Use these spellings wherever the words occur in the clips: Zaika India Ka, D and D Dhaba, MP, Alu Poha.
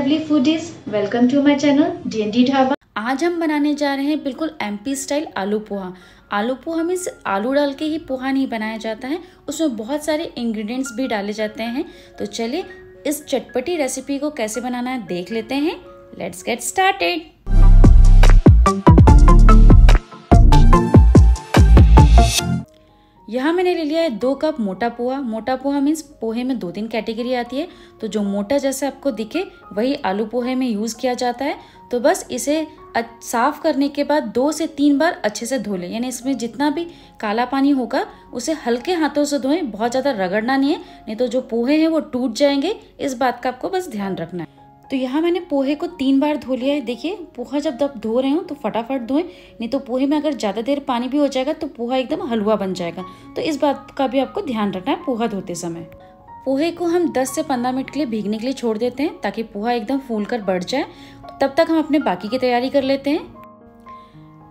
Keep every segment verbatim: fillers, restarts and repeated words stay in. lovely foodies, welcome to my channel D and D Dhaba। आज हम बनाने जा रहे हैं बिल्कुल एमपी स्टाइल आलू पोहा। आलू पोहा में आलू डाल के ही पोहा नहीं बनाया जाता है, उसमें बहुत सारे इंग्रेडिएंट्स भी डाले जाते हैं। तो चलिए इस चटपटी रेसिपी को कैसे बनाना है देख लेते हैं। Let's get started. यहाँ मैंने ले लिया है दो कप मोटा पोहा। मोटा पोहा मीन्स पोहे में दो तीन कैटेगरी आती है, तो जो मोटा जैसे आपको दिखे वही आलू पोहे में यूज़ किया जाता है। तो बस इसे साफ़ करने के बाद दो से तीन बार अच्छे से धो लें, यानी इसमें जितना भी काला पानी होगा उसे हल्के हाथों से धोएं, बहुत ज़्यादा रगड़ना नहीं है, नहीं तो जो पोहे हैं वो टूट जाएंगे। इस बात का आपको बस ध्यान रखना है। तो यहाँ मैंने पोहे को तीन बार धो लिया है। देखिए पोहा जब आप धो रहे हो तो फटाफट धोएं, नहीं तो पोहे में अगर ज़्यादा देर पानी भी हो जाएगा तो पोहा एकदम हलवा बन जाएगा। तो इस बात का भी आपको ध्यान रखना है पोहा धोते समय। पोहे को हम दस से पंद्रह मिनट के लिए भीगने के लिए छोड़ देते हैं ताकि पोहा एकदम फूल कर बढ़ जाए। तब तक हम अपने बाकी की तैयारी कर लेते हैं।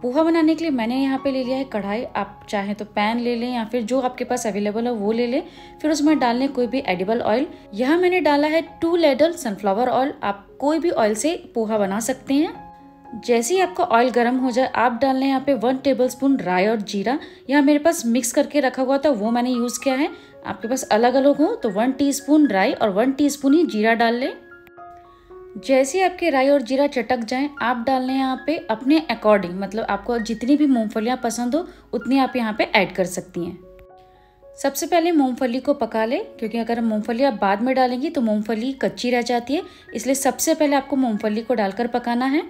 पोहा बनाने के लिए मैंने यहाँ पे ले लिया है कढ़ाई। आप चाहे तो पैन ले लें या फिर जो आपके पास अवेलेबल हो वो ले लें। फिर उसमें डाल लें कोई भी एडिबल ऑयल। यहाँ मैंने डाला है टू लैडल सनफ्लावर ऑयल। आप कोई भी ऑयल से पोहा बना सकते हैं। जैसे ही आपका ऑयल गर्म हो जाए आप डाल लें यहाँ पे वन टेबलस्पून राई और जीरा। यहाँ मेरे पास मिक्स करके रखा हुआ था वो मैंने यूज़ किया है। आपके पास अलग अलग हो तो वन टीस्पून राई और वन टीस्पून ही जीरा डाल लें। जैसे आपके राई और जीरा चटक जाएं आप डाल लें यहाँ पे अपने अकॉर्डिंग, मतलब आपको जितनी भी मूंगफलियाँ पसंद हो उतनी आप यहाँ पे ऐड कर सकती हैं। सबसे पहले मूंगफली को पका लें, क्योंकि अगर मूंगफली आप बाद में डालेंगी तो मूंगफली कच्ची रह जाती है, इसलिए सबसे पहले आपको मूंगफली को डालकर पकाना है।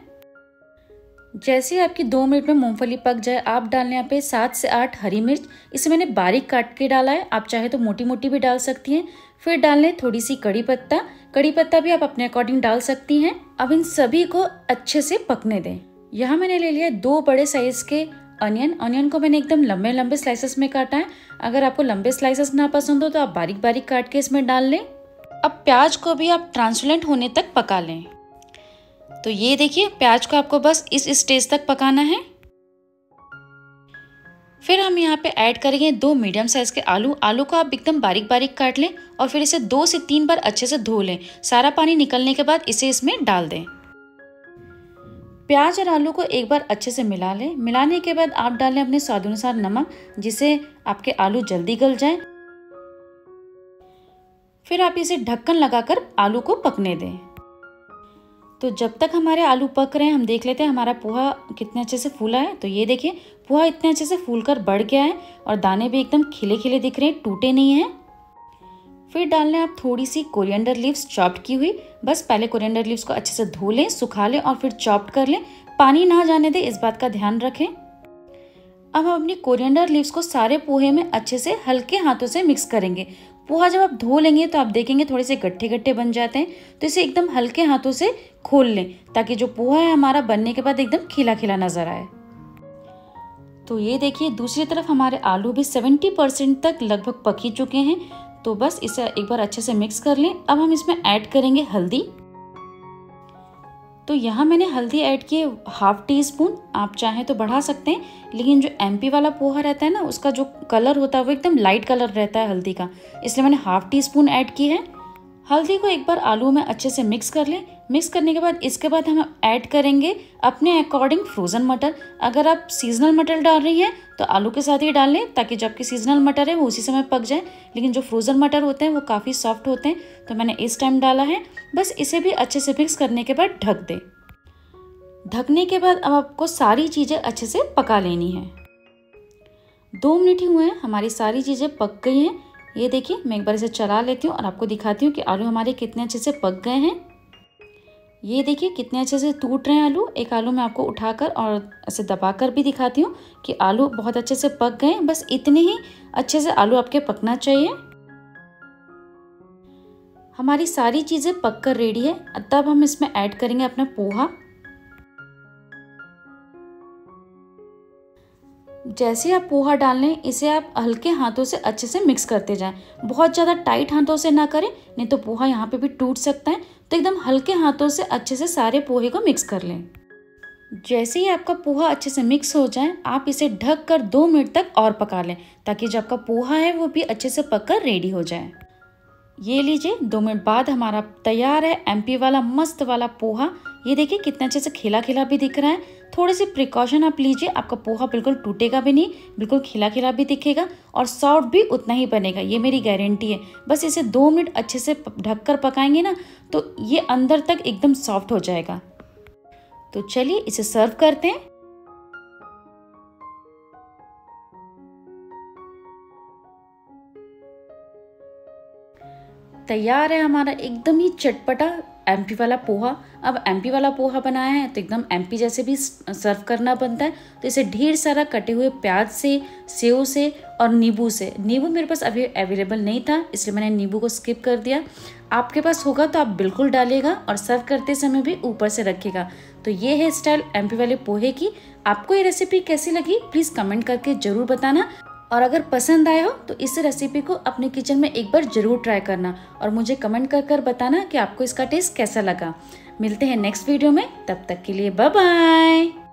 जैसे ही आपकी दो मिनट में मूंगफली पक जाए आप डाल लें यहाँ पे सात से आठ हरी मिर्च। इसे मैंने बारीक काट के डाला है, आप चाहे तो मोटी मोटी भी डाल सकती हैं। फिर डाल लें थोड़ी सी कड़ी पत्ता। कड़ी पत्ता भी आप अपने अकॉर्डिंग डाल सकती हैं। अब इन सभी को अच्छे से पकने दें। यहाँ मैंने ले लिया दो बड़े साइज के अनियन। अनियन को मैंने एकदम लंबे लंबे स्लाइसेस में काटा है। अगर आपको लंबे स्लाइसेस ना पसंद हो तो आप बारीक बारीक काट के इसमें डाल लें। अब प्याज को भी आप ट्रांसपेरेंट होने तक पका लें। तो ये देखिए प्याज को आपको बस इस स्टेज तक पकाना है। फिर हम यहाँ पे ऐड करेंगे दो मीडियम साइज़ के आलू। आलू को आप एकदम बारीक बारीक काट लें और फिर इसे दो से तीन बार अच्छे से धो लें। सारा पानी निकलने के बाद इसे इसमें डाल दें। प्याज और आलू को एक बार अच्छे से मिला लें। मिलाने के बाद आप डालें अपने स्वादानुसार नमक, जिससे आपके आलू जल्दी गल जाएं। फिर आप इसे ढक्कन लगाकर आलू को पकने दें। तो जब तक हमारे आलू पक रहे हैं हम देख लेते हैं हमारा पोहा कितने अच्छे से फूला है। तो ये देखिए पोहा इतने अच्छे से फूलकर बढ़ गया है और दाने भी एकदम खिले खिले दिख रहे हैं, टूटे नहीं हैं। फिर डाल लें आप थोड़ी सी कोरिएंडर लीव्स चॉप्ड की हुई। बस पहले कोरिएंडर लीव्स को अच्छे से धो लें, सुखा लें और फिर चॉप्ड कर लें। पानी ना जाने दें, इस बात का ध्यान रखें। अब हम अपनी कोरिएंडर लीव्स को सारे पोहे में अच्छे से हल्के हाथों से मिक्स करेंगे। पोहा जब आप धो लेंगे तो आप देखेंगे थोड़े से गट्ठे गट्ठे बन जाते हैं, तो इसे एकदम हल्के हाथों से खोल लें ताकि जो पोहा है हमारा बनने के बाद एकदम खिला खिला नजर आए। तो ये देखिए दूसरी तरफ हमारे आलू भी सत्तर परसेंट तक लगभग पक ही चुके हैं। तो बस इसे एक बार अच्छे से मिक्स कर लें। अब हम इसमें ऐड करेंगे हल्दी। तो यहाँ मैंने हल्दी ऐड की है हाफ टी स्पून। आप चाहें तो बढ़ा सकते हैं, लेकिन जो एमपी वाला पोहा रहता है ना उसका जो कलर होता है वो एकदम लाइट कलर रहता है हल्दी का, इसलिए मैंने हाफ टी स्पून ऐड की है। हल्दी को एक बार आलू में अच्छे से मिक्स कर लें। मिक्स करने के बाद इसके बाद हम ऐड करेंगे अपने अकॉर्डिंग फ्रोज़न मटर। अगर आप सीजनल मटर डाल रही हैं तो आलू के साथ ही डाल लें ताकि जो आपके सीजनल मटर है वो उसी समय पक जाए, लेकिन जो फ्रोज़न मटर होते हैं वो काफ़ी सॉफ्ट होते हैं, तो मैंने इस टाइम डाला है। बस इसे भी अच्छे से मिक्स करने के बाद ढक दें। ढकने के बाद अब आपको सारी चीज़ें अच्छे से पका लेनी है। दो मिनट ही हुए हैं, हमारी सारी चीज़ें पक गई हैं। ये देखिए मैं एक बार इसे चला लेती हूँ और आपको दिखाती हूँ कि आलू हमारे कितने अच्छे से पक गए हैं। ये देखिए कितने अच्छे से टूट रहे हैं आलू। एक आलू मैं आपको उठाकर और ऐसे दबाकर भी दिखाती हूँ कि आलू बहुत अच्छे से पक गए हैं। बस इतने ही अच्छे से आलू आपके पकना चाहिए। हमारी सारी चीज़ें पककर रेडी है। तब हम इसमें ऐड करेंगे अपना पोहा। जैसे आप पोहा डाल लें इसे आप हल्के हाथों से अच्छे से मिक्स करते जाएं। बहुत ज़्यादा टाइट हाथों से ना करें, नहीं तो पोहा यहाँ पे भी टूट सकता है। तो एकदम हल्के हाथों से अच्छे से सारे पोहे को मिक्स कर लें। जैसे ही आपका पोहा अच्छे से मिक्स हो जाए आप इसे ढक कर दो मिनट तक और पका लें ताकि जो आपका पोहा है वो भी अच्छे से पक कर रेडी हो जाए। ये लीजिए, दो मिनट बाद हमारा तैयार है एमपी वाला मस्त वाला पोहा। ये देखिए कितना अच्छे से खिला खिला भी दिख रहा है। थोड़े से प्रिकॉशन आप लीजिए, आपका पोहा बिल्कुल टूटेगा भी नहीं, बिल्कुल खिला खिला भी दिखेगा और सॉफ्ट भी उतना ही बनेगा, ये मेरी गारंटी है। बस इसे दो मिनट अच्छे से ढककर पकाएंगे ना तो ये अंदर तक एकदम सॉफ्ट हो जाएगा। तो चलिए इसे सर्व करते हैं। तैयार है हमारा एकदम ही चटपटा एमपी वाला पोहा। अब एमपी वाला पोहा बनाया है तो एकदम एमपी जैसे भी सर्व करना बनता है। तो इसे ढेर सारा कटे हुए प्याज से, सेव से और नींबू से, नींबू मेरे पास अभी अवेलेबल नहीं था इसलिए मैंने नींबू को स्किप कर दिया। आपके पास होगा तो आप बिल्कुल डालिएगा और सर्व करते समय भी ऊपर से रखिएगा। तो ये है स्टाइल एमपी वाले पोहे की। आपको ये रेसिपी कैसी लगी प्लीज़ कमेंट करके ज़रूर बताना, और अगर पसंद आया हो तो इस रेसिपी को अपने किचन में एक बार ज़रूर ट्राई करना और मुझे कमेंट कर कर बताना कि आपको इसका टेस्ट कैसा लगा। मिलते हैं नेक्स्ट वीडियो में, तब तक के लिए बाय बाय।